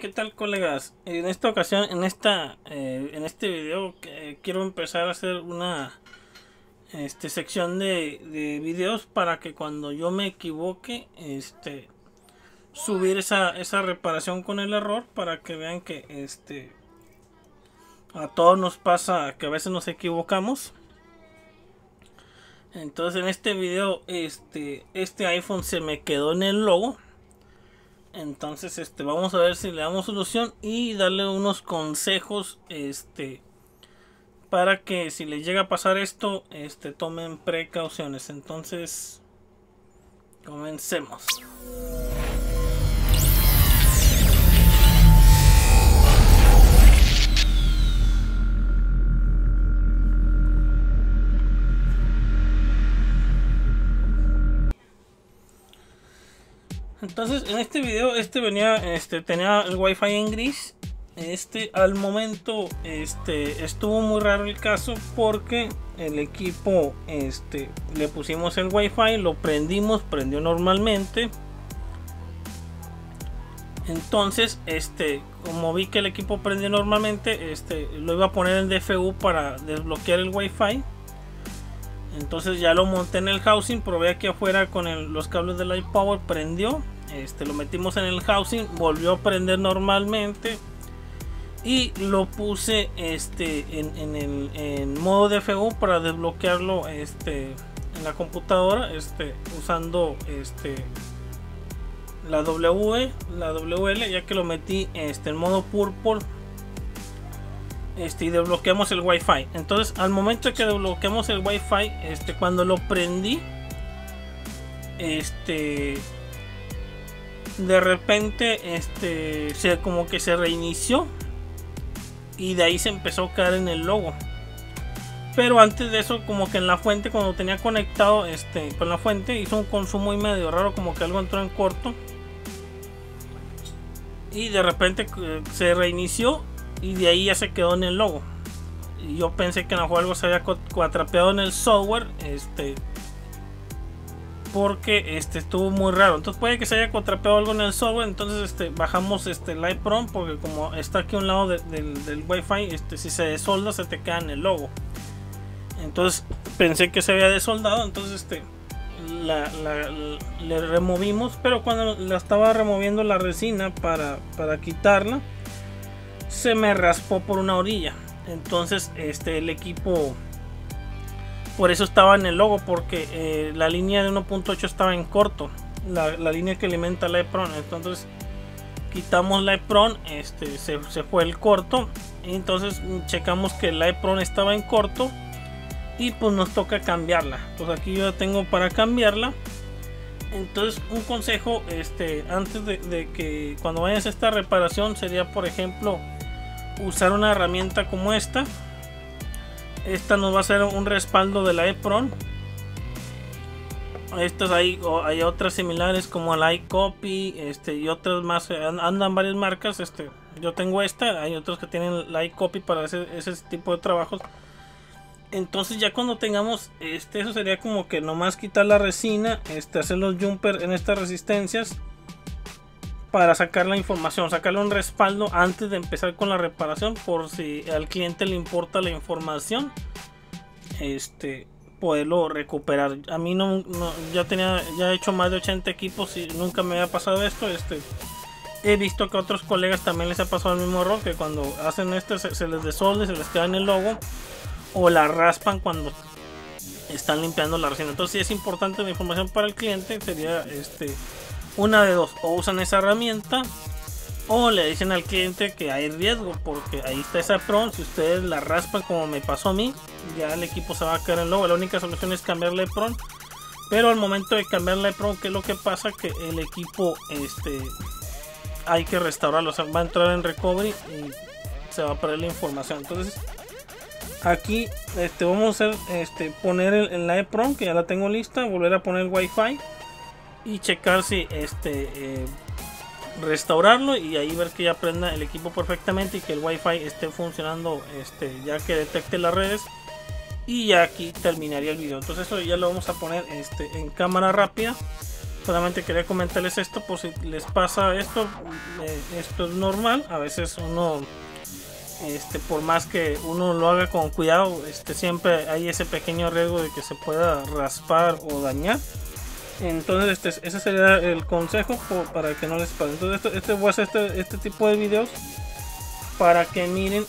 ¿Qué tal, colegas? En esta ocasión, en este video, quiero empezar a hacer una sección de videos para que cuando yo me equivoque, subir esa reparación con el error, para que vean que a todos nos pasa que a veces nos equivocamos. Entonces, en este video, este iPhone se me quedó en el logo. Entonces vamos a ver si le damos solución y darle unos consejos para que si les llega a pasar esto tomen precauciones. Entonces comencemos. Entonces, en este video tenía el Wi-Fi en gris. Al momento estuvo muy raro el caso, porque el equipo le pusimos el Wi-Fi, lo prendimos, prendió normalmente. Entonces como vi que el equipo prendió normalmente, lo iba a poner en DFU para desbloquear el Wi-Fi. Entonces ya lo monté en el housing, probé aquí afuera con los cables del iPower, prendió. Lo metimos en el housing, volvió a prender normalmente y lo puse en modo DFU para desbloquearlo en la computadora, usando la WL, ya que lo metí en modo purple. Y desbloqueamos el Wi-Fi. Entonces, al momento que desbloqueamos el Wi-Fi, cuando lo prendí, de repente como que se reinició, y de ahí se empezó a caer en el logo. Pero antes de eso, como que en la fuente, cuando tenía conectado con la fuente, hizo un consumo y medio raro, como que algo entró en corto, y de repente se reinició. Y de ahí ya se quedó en el logo. Y yo pensé que a lo mejor algo se había atrapeado en el software, porque estuvo muy raro. Entonces puede que se haya atrapeado algo en el software. Entonces bajamos el EEPROM, porque como está aquí a un lado del Wi-Fi, si se desolda se te queda en el logo. Entonces pensé que se había desoldado. Entonces le removimos, pero cuando la estaba removiendo la resina para quitarla, se me raspó por una orilla. Entonces el equipo, por eso estaba en el logo, porque la línea de 1.8 estaba en corto, la línea que alimenta la EEPROM. Entonces quitamos la EEPROM, se fue el corto, y entonces checamos que la EEPROM estaba en corto y pues nos toca cambiarla. Entonces aquí yo tengo para cambiarla. Entonces un consejo antes de que cuando vayas a esta reparación sería, por ejemplo, usar una herramienta como esta nos va a hacer un respaldo de la EEPROM. Estas hay otras similares como la iCopy, y otras más, andan varias marcas. Yo tengo esta, hay otros que tienen la iCopy para ese tipo de trabajos. Entonces ya cuando tengamos eso, sería como que nomás quitar la resina, hacer los jumpers en estas resistencias para sacar la información, sacarle un respaldo antes de empezar con la reparación, por si al cliente le importa la información, poderlo recuperar. A mí no ya he hecho más de 80 equipos y nunca me había pasado esto. He visto que a otros colegas también les ha pasado el mismo error, que cuando hacen esto se les desolda, se les queda en el logo, o la raspan cuando están limpiando la resina. Entonces, si es importante la información para el cliente, sería una de dos: o usan esa herramienta, o le dicen al cliente que hay riesgo, porque ahí está esa EEPROM. Si ustedes la raspan como me pasó a mí, ya el equipo se va a caer en el logo. La única solución es cambiar la EEPROM. Pero al momento de cambiar la EEPROM, ¿qué es lo que pasa? Que el equipo hay que restaurarlo, o sea, va a entrar en recovery y se va a perder la información. Entonces aquí vamos a hacer, poner la EEPROM, que ya la tengo lista, volver a poner el Wi-Fi y checar si restaurarlo, y ahí ver que ya prenda el equipo perfectamente y que el Wi-Fi esté funcionando, ya que detecte las redes, y ya aquí terminaría el video. Entonces eso ya lo vamos a poner en cámara rápida Solamente quería comentarles esto por si les pasa esto. Esto es normal. A veces uno, por más que uno lo haga con cuidado, siempre hay ese pequeño riesgo de que se pueda raspar o dañar. Entonces ese sería el consejo para que no les pase. Entonces voy a hacer este tipo de videos para que miren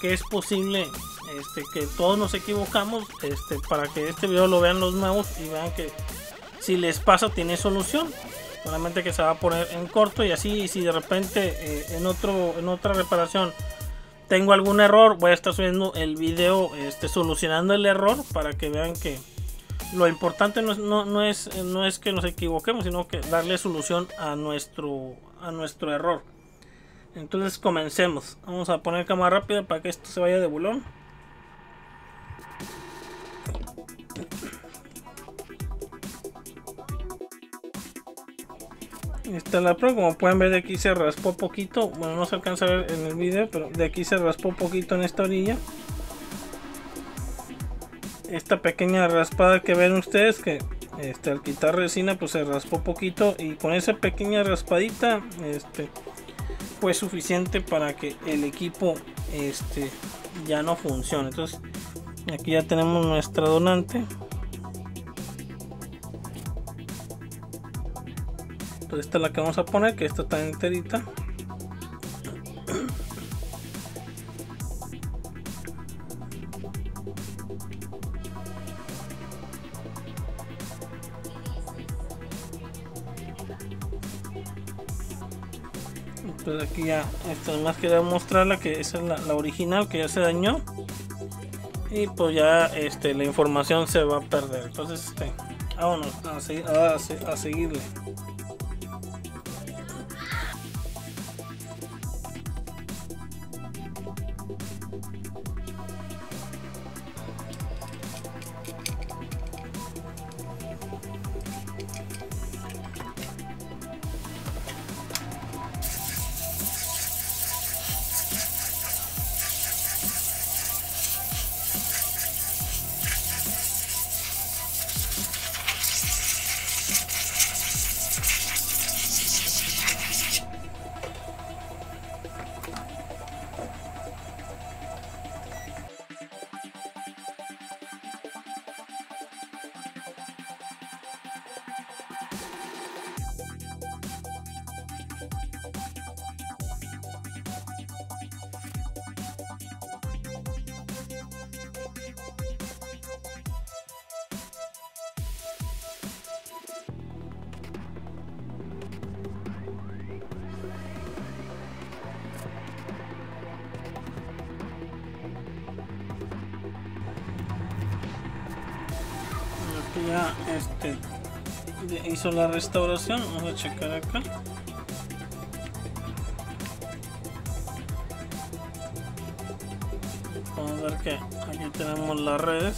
que es posible que todos nos equivocamos, para que este video lo vean los nuevos y vean que si les pasa tiene solución. Solamente que se va a poner en corto y así. Y si de repente en otra reparación tengo algún error, voy a estar subiendo el video solucionando el error, para que vean que lo importante no es que nos equivoquemos, sino que darle solución a nuestro error. Entonces comencemos. Vamos a poner cámara rápida para que esto se vaya de bulón. Esta es la Pro. Como pueden ver, de aquí se raspó poquito. Bueno, no se alcanza a ver en el video, pero de aquí se raspó poquito en esta orilla. Esta pequeña raspada que ven ustedes, que al quitar resina pues se raspó poquito, y con esa pequeña raspadita fue suficiente para que el equipo ya no funcione. Entonces aquí ya tenemos nuestra donante. Entonces esta es la que vamos a poner, que esta está enterita. Entonces aquí ya, además quería mostrarla, que esa es la original, que ya se dañó, y pues ya la información se va a perder. Entonces vámonos a seguirle. Ya hizo la restauración. Vamos a checar acá. Vamos a ver que aquí tenemos las redes.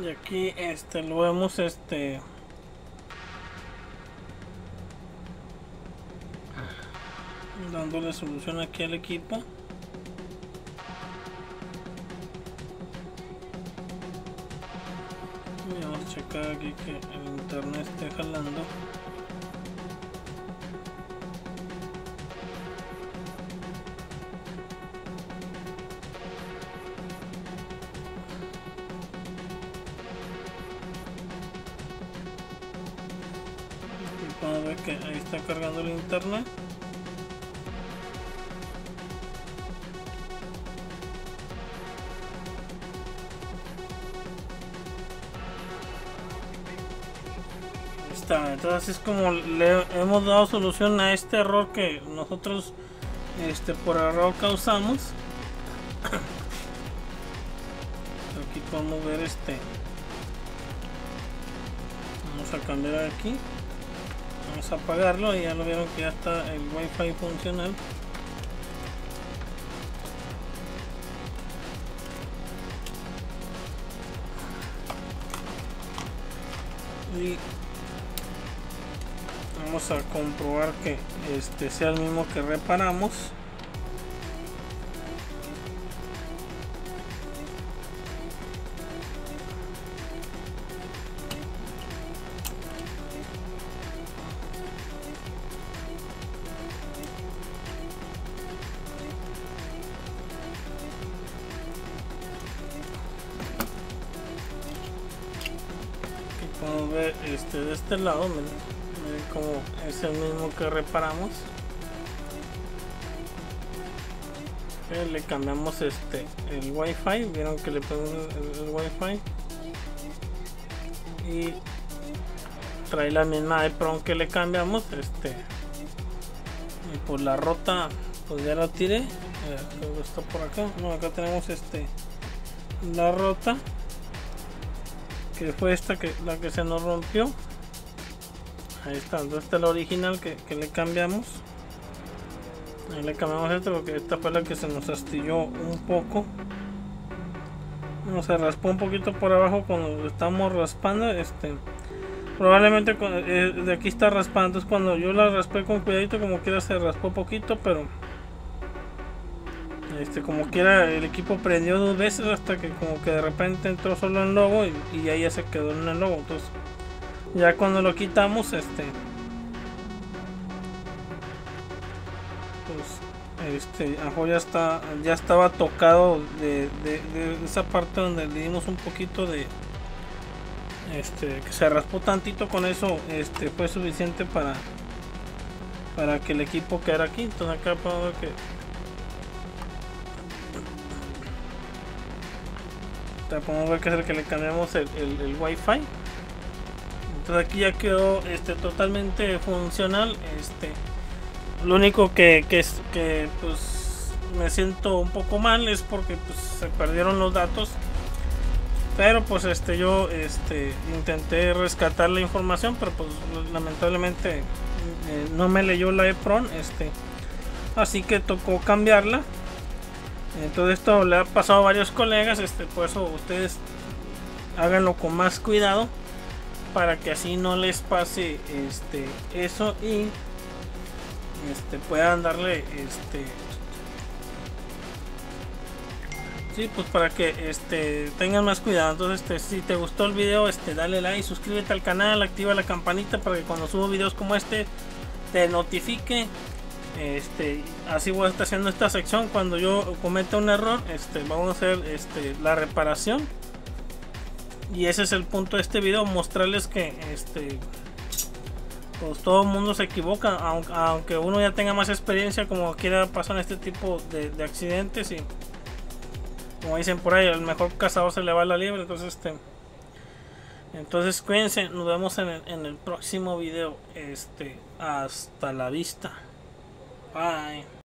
Y aquí lo vemos dándole solución aquí al equipo. Y vamos a checar aquí que el internet esté jalando. Vamos a ver que ahí está cargando el internet. Entonces es como le hemos dado solución a este error que nosotros por error causamos. Aquí podemos ver vamos a cambiar aquí, vamos a apagarlo y ya lo vieron que ya está el wifi funcional. Y vamos a comprobar que sea el mismo que reparamos. Aquí podemos ver de este lado, miren. Como es el mismo que reparamos, le cambiamos el wifi, vieron que le ponemos el wifi y trae la misma EEPROM que le cambiamos, y por la rota pues ya la tiré. Creo que está por acá. No, acá tenemos la rota que fue la que se nos rompió. Ahí está, entonces esta es la original que le cambiamos. Ahí le cambiamos porque esta fue la que se nos astilló un poco. Bueno, se raspó un poquito por abajo cuando lo estamos raspando. Probablemente de aquí está raspando. Entonces cuando yo la raspé con cuidadito, como quiera se raspó poquito, pero como quiera el equipo prendió dos veces hasta que como que de repente entró solo en logo y ahí ya se quedó en el logo. Entonces ya cuando lo quitamos, pues ajo ya estaba tocado de esa parte donde le dimos un poquito de que se raspó tantito. Con eso fue suficiente para que el equipo quedara aquí. Entonces acá puedo ver que es el que le cambiamos el wifi. Entonces aquí ya quedó totalmente funcional. Lo único que pues me siento un poco mal es porque pues, se perdieron los datos, pero pues yo intenté rescatar la información, pero pues lamentablemente no me leyó la EEPROM, así que tocó cambiarla. Entonces esto le ha pasado a varios colegas, por eso ustedes háganlo con más cuidado para que así no les pase eso y puedan darle sí, pues para que tengan más cuidado. Entonces si te gustó el video, dale like, suscríbete al canal, activa la campanita para que cuando subo videos como te notifique. Así voy a estar haciendo esta sección. Cuando yo cometa un error, vamos a hacer la reparación. Y ese es el punto de este video, mostrarles que pues todo el mundo se equivoca, aunque uno ya tenga más experiencia, como quiera pasan este tipo de accidentes y como dicen por ahí, el mejor cazador se le va la liebre. Entonces entonces cuídense, nos vemos en el próximo video. Hasta la vista. Bye.